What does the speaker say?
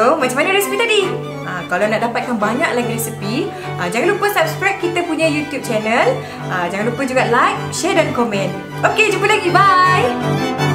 So, macam mana resipi tadi? Kalau nak dapatkan banyak lagi resipi, jangan lupa subscribe kita punya YouTube channel. Jangan lupa juga like, share dan komen. Okey, jumpa lagi. Bye!